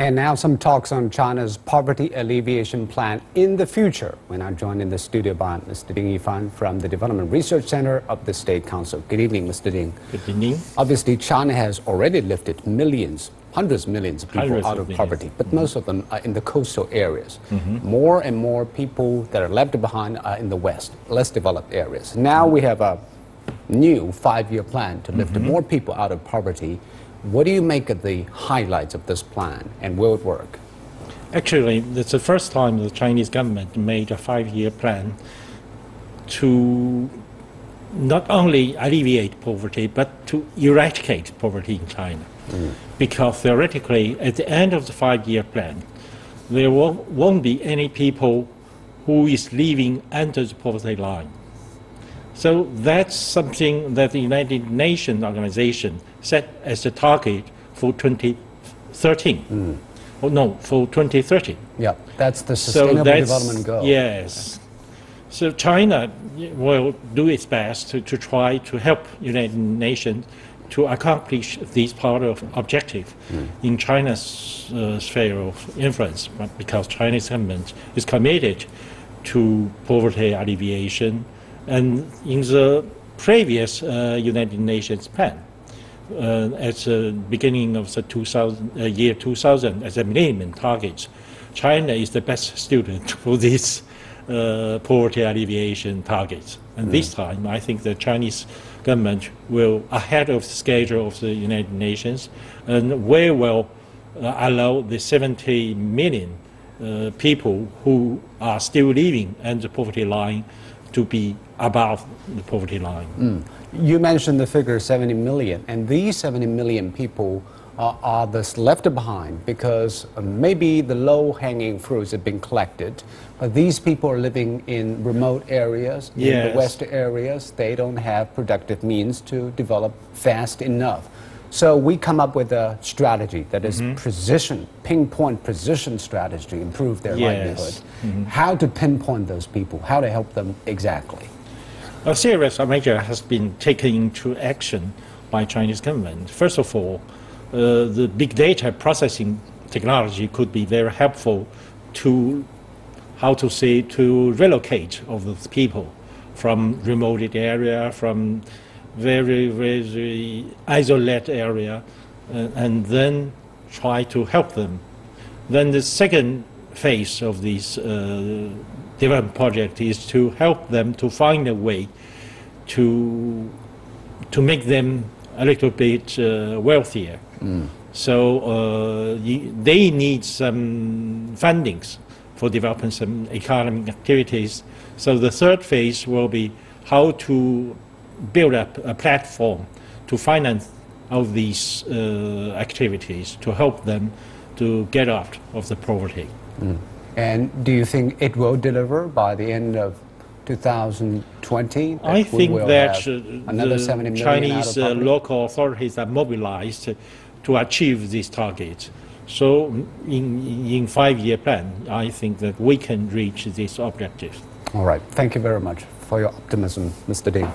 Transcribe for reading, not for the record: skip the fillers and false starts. And now some talks on China's poverty alleviation plan in the future. We're now joined in the studio by Mr. Ding Yifan from the Development Research Center of the State Council. Good evening, Mr. Ding. Good evening. Obviously, China has already lifted millions, hundreds of millions of people out of poverty, but most of them are in the coastal areas. More and more people that are left behind are in the West, less developed areas. Now we have a new five-year plan to lift more people out of poverty. What do you make of the highlights of this plan, and will it work? Actually, it's the first time the Chinese government made a five-year plan to not only alleviate poverty, but to eradicate poverty in China. Because theoretically, at the end of the five-year plan, there won't be any people who is living under the poverty line. So that's something that the United Nations organization set as a target for 2013. Oh no, for 2030. Yeah, that's the Sustainable Development Goal. Yes. So China will do its best to try to help United Nations to accomplish this part of objective in China's sphere of influence, because Chinese government is committed to poverty alleviation. And in the previous United Nations plan, at the beginning of the year 2000, as a minimum target, China is the best student for this poverty alleviation targets. And this time, I think the Chinese government will ahead of the schedule of the United Nations, and we will allow the 70 million people who are still living under the poverty line to be above the poverty line. You mentioned the figure 70 million, and these 70 million people are thus left behind because maybe the low-hanging fruits have been collected, but these people are living in remote areas, in the West areas. They don't have productive means to develop fast enough. So we come up with a strategy that is pinpoint precision strategy, improve their livelihood. How to pinpoint those people, how to help them exactly? A serious measure has been taken into action by Chinese government. First of all, the big data processing technology could be very helpful to, to relocate of the people from remote area, from very, very isolated area, and then try to help them. Then the second phase of this development project is to help them to find a way to make them a little bit wealthier. So they need some fundings for developing some economic activities. So the third phase will be how to build up a platform to finance all these activities to help them to get out of the poverty. And do you think it will deliver by the end of 2020? I think that the Chinese local authorities are mobilized to achieve this target. So in five-year plan, I think that we can reach this objective. All right. Thank you very much for your optimism, Mr. Ding.